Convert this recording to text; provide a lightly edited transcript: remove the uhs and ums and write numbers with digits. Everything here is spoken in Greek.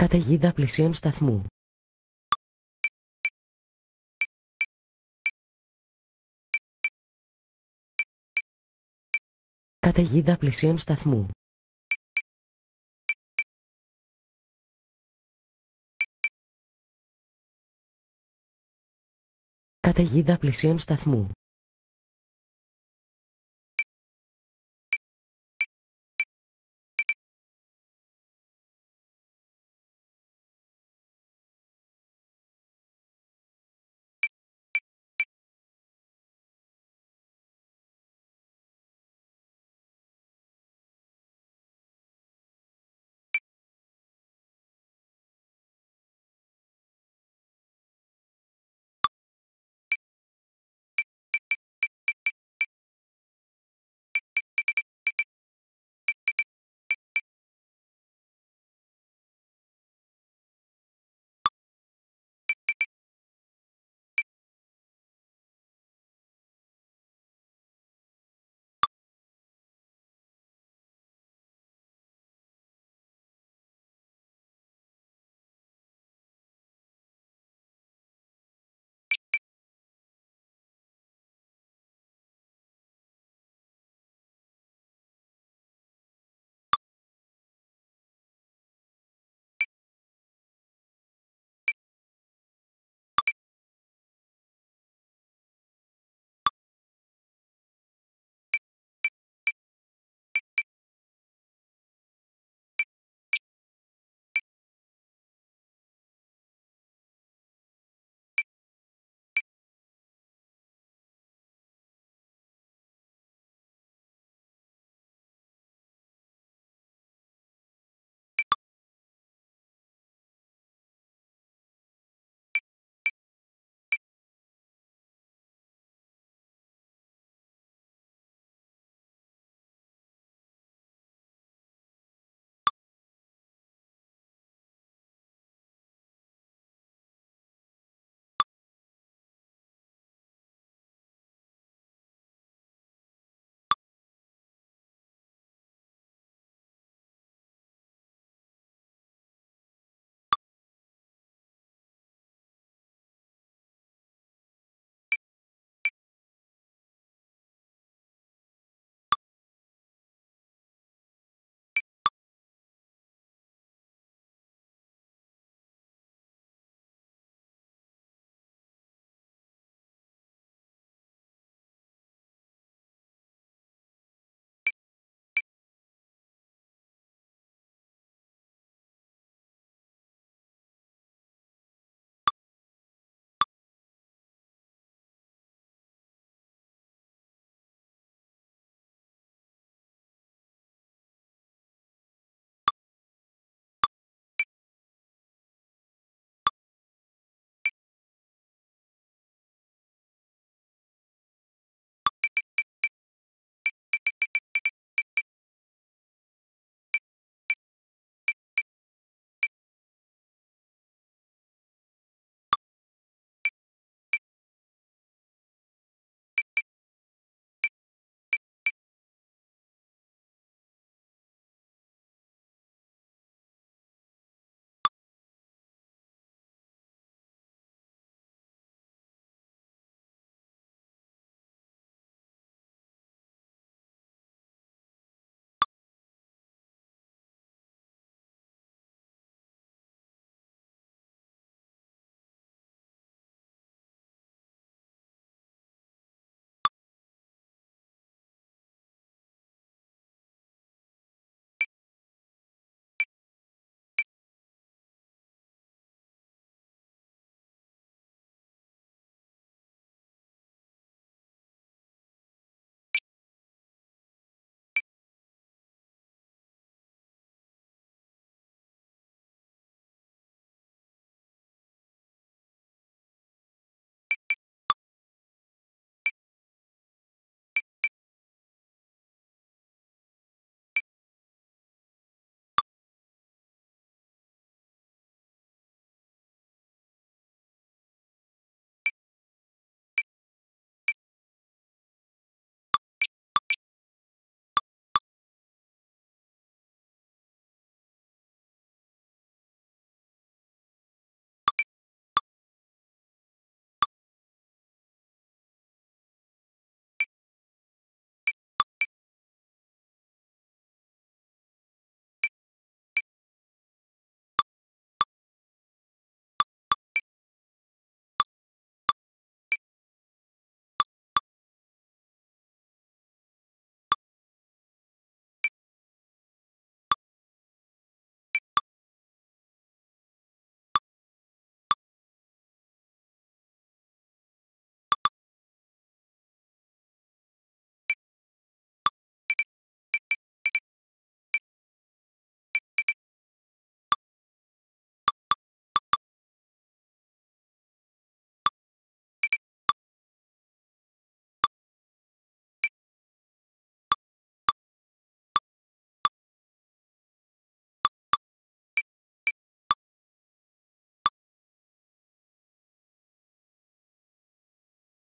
Καταιγίδα πλησίων σταθμού. Καταιγίδα πλησίων σταθμού. Καταιγίδα πλησίων σταθμού.